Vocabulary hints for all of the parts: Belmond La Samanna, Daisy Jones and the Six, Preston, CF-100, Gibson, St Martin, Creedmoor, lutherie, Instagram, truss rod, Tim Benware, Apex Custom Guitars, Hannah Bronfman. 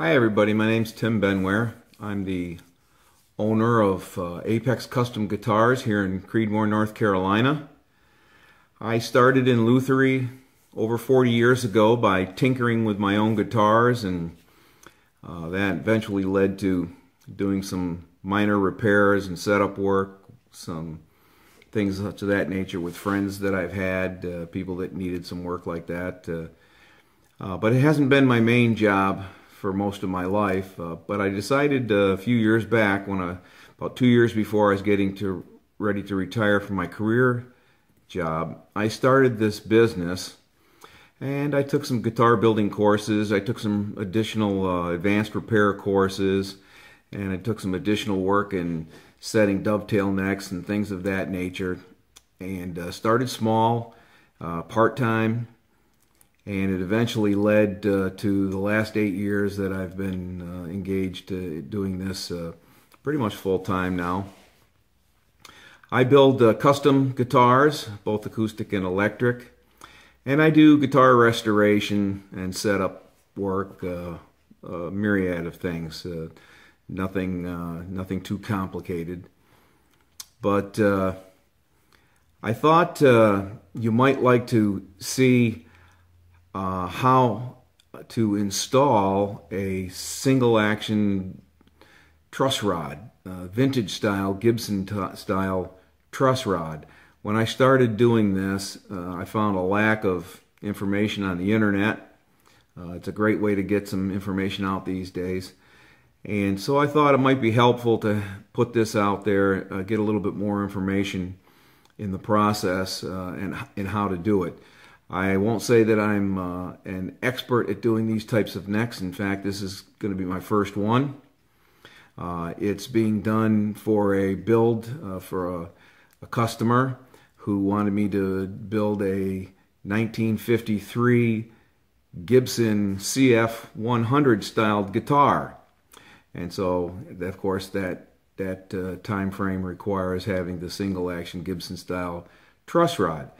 Hi everybody, my name's Tim Benware. I'm the owner of Apex Custom Guitars here in Creedmoor, North Carolina. I started in lutherie over 40 years ago by tinkering with my own guitars, and that eventually led to doing some minor repairs and setup work, some things to that nature with friends that I've had, people that needed some work like that. But it hasn't been my main job for most of my life, but I decided a few years back, about 2 years before I was getting ready to retire from my career job, I started this business, and I took some guitar building courses, I took some additional advanced repair courses, and I took some additional work in setting dovetail necks and things of that nature, and started small, part-time, and it eventually led to the last 8 years that I've been engaged doing this pretty much full-time now. I build custom guitars, both acoustic and electric, and I do guitar restoration and setup work, a myriad of things, nothing too complicated. But I thought you might like to see how to install a single action truss rod, vintage style, Gibson style truss rod. When I started doing this, I found a lack of information on the internet. It's a great way to get some information out these days. And so I thought it might be helpful to put this out there, get a little bit more information in the process and how to do it. I won't say that I'm an expert at doing these types of necks. In fact, this is going to be my first one. It's being done for a build for a customer who wanted me to build a 1953 Gibson CF-100 styled guitar. And so, of course, that time frame requires having the single action Gibson style truss rod.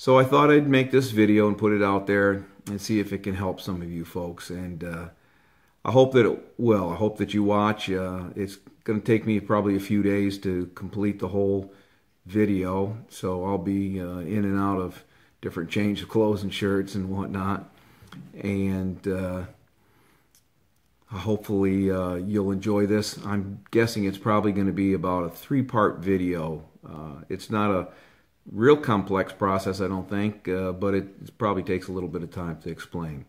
So I thought I'd make this video and put it out there and see if it can help some of you folks, and I hope that it will. I hope that you watch. It's going to take me probably a few days to complete the whole video, so I'll be in and out of different change of clothes and shirts and whatnot, and hopefully you'll enjoy this. I'm guessing it's probably going to be about a three-part video. It's not a real complex process, I don't think, but it probably takes a little bit of time to explain.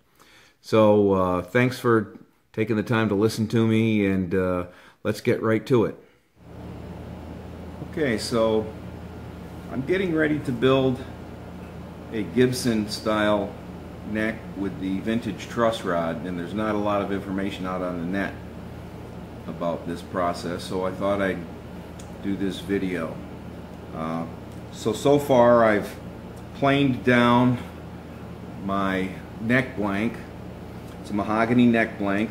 So thanks for taking the time to listen to me, and let's get right to it. Okay, so I'm getting ready to build a Gibson style neck with the vintage truss rod, and there's not a lot of information out on the net about this process, so I thought I'd do this video. So far I've planed down my neck blank. It's a mahogany neck blank,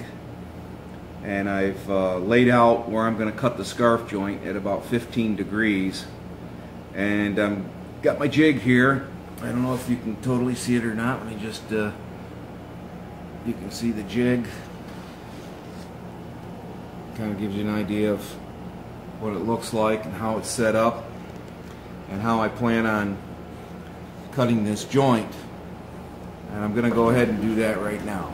and I've laid out where I'm going to cut the scarf joint at about 15 degrees, and I've got my jig here. I don't know if you can totally see it or not. Let me just, you can see the jig. Kind of gives you an idea of what it looks like and how it's set up and how I plan on cutting this joint, and I'm going to go ahead and do that right now.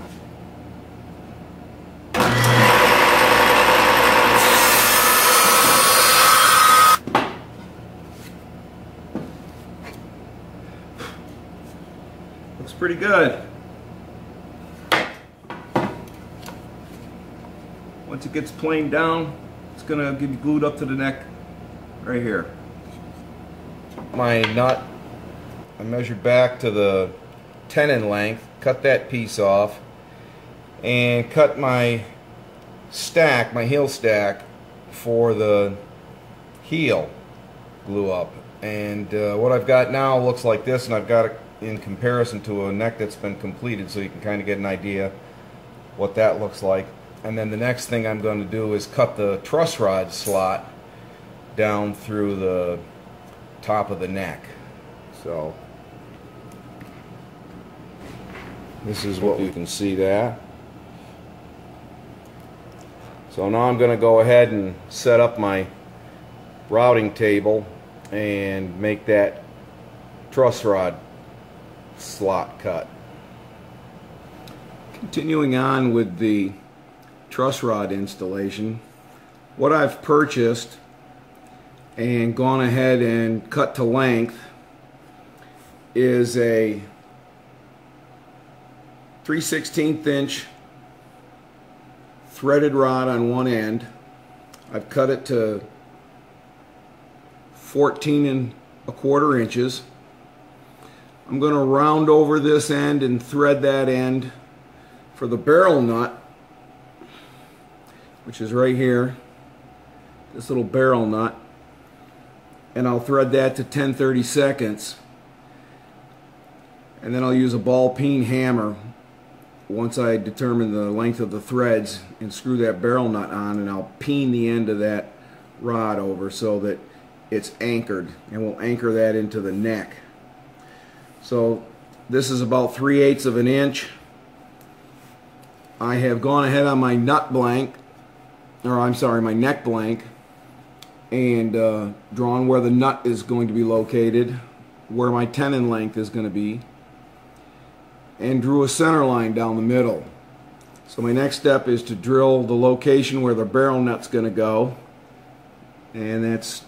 Looks pretty good. Once it gets planed down, it's going to get glued up to the neck right here. My nut, I measured back to the tenon length, cut that piece off, and cut my stack, my heel stack, for the heel glue up. And what I've got now looks like this, and I've got it in comparison to a neck that's been completed, so you can kind of get an idea what that looks like. And then the next thing I'm going to do is cut the truss rod slot down through the top of the neck. So this is what we can see that. So now I'm going to go ahead and set up my routing table and make that truss rod slot cut. Continuing on with the truss rod installation, what I've purchased and gone ahead and cut to length is a 3/16 inch threaded rod on one end. I've cut it to 14¼ inches. I'm going to round over this end and thread that end for the barrel nut, which is right here, this little barrel nut, and I'll thread that to 10/32, and then I'll use a ball peen hammer once I determine the length of the threads and screw that barrel nut on, and I'll peen the end of that rod over so that it's anchored, and we'll anchor that into the neck. So this is about 3/8 of an inch. I have gone ahead on my neck blank and drawn where the nut is going to be located, where my tenon length is going to be, and drew a center line down the middle. So my next step is to drill the location where the barrel nut's going to go, and that's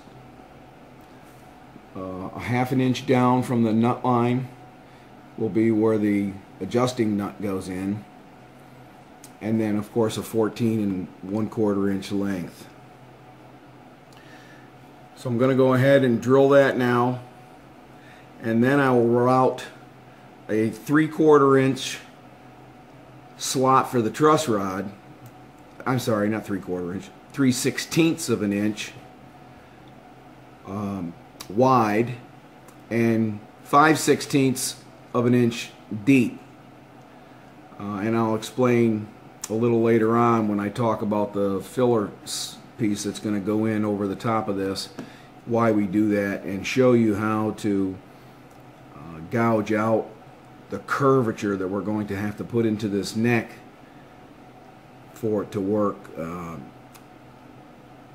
½ an inch down from the nut line will be where the adjusting nut goes in, and then of course a 14¼ inch length. So I'm going to go ahead and drill that now, and then I will route a 3/4 inch slot for the truss rod. I'm sorry, not 3/4 inch, 3/16 of an inch wide and 5/16 of an inch deep, and I'll explain a little later on when I talk about the filler piece that's going to go in over the top of this, why we do that, and show you how to gouge out the curvature that we're going to have to put into this neck for it to work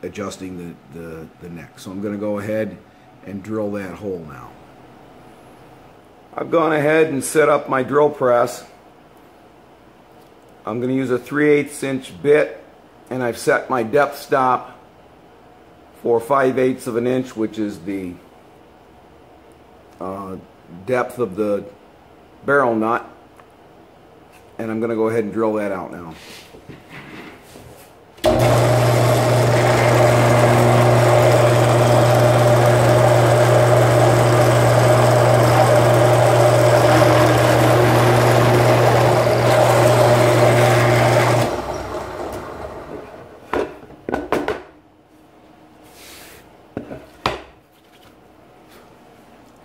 adjusting the neck. So I'm going to go ahead and drill that hole now. I've gone ahead and set up my drill press. I'm going to use a 3/8 inch bit, and I've set my depth stop for 5/8 of an inch, which is the depth of the barrel nut, and I'm going to go ahead and drill that out now.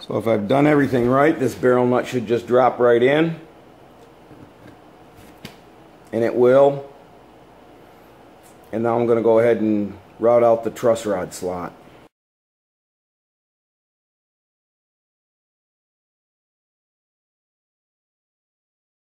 So if I've done everything right, this barrel nut should just drop right in, and it will. And now I'm going to go ahead and route out the truss rod slot.